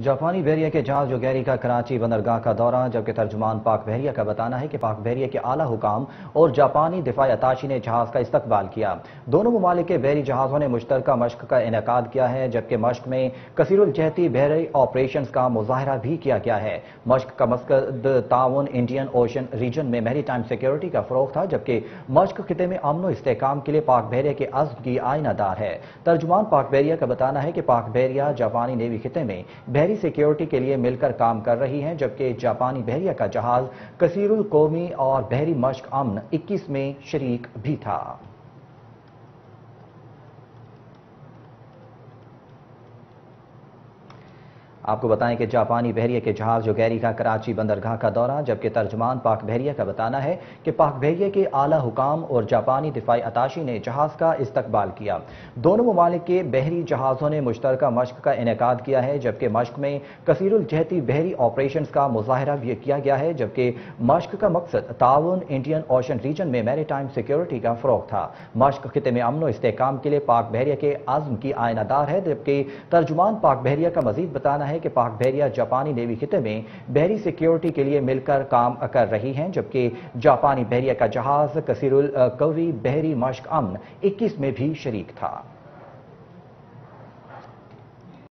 जापानी बहरिया के जहाज जोगैरी का कराची बंदरगाह का दौरा, जबकि तर्जुमान पाक बहरिया का बताना है कि पाक बहरिया के आला हुकाम और जापानी दिफाई अताशी ने जहाज का इस्तकबाल किया। दोनों ममालिक के बहरी जहाज़ों ने मुश्तरका मश्क का इनेकाद किया है, जबकि मश्क में कसीरुलजहती बहरी ऑपरेशन का मुजाहरा भी किया गया है। मश्क का मकसद ताउन इंडियन ओशन रीजन में मैरीटाइम सिक्योरिटी का फरोग था, जबकि मश्क खिते में अमन और इस्तेकाम के लिए पाक बहरिया के अज़्म की आइनादार है। तर्जुमान पाक बहरिया का बताना है कि पाक बहरिया जापानी नेवी खिते में बहरी सिक्योरिटी के लिए मिलकर काम कर रही है, जबकि जापानी बहरिया का जहाज कसीरुल कौमी और बहरी मश्क अमन 21 में शरीक भी था। आपको बताएं कि जापानी बहरिया के जहाज जोगैरी का कराची बंदरगाह का दौरा, जबकि तर्जुमान पाक बहरिया का बताना है कि पाक बहरिया के आला हुकाम और जापानी दिफाई अताशी ने जहाज का इस्तकबाल किया। दोनों ममालिक के बहरी जहाज़ों ने मुश्तरका मश्क का इनेकाद किया है, जबकि मश्क में कसीरुलजहती बहरी ऑपरेशन का मुजाहरा भी किया गया है, जबकि मश्क का मकसद ताउन इंडियन ओशन रीजन में मैरीटाइम सिक्योरिटी का फरोग था। मश्क खिते में अमन और इस्तेकाम के लिए पाक बहरिया के आज़म की आइनादार है, जबकि तर्जुमान पाक बहरिया का मजीद बताना है कि पाक बहरिया जापानी नेवी खिते में बहरी सिक्योरिटी के लिए मिलकर काम कर रही हैं, जबकि जापानी बहरिया का जहाज कसीरुल कौवी बहरी मश्क अमन 21 में भी शरीक था।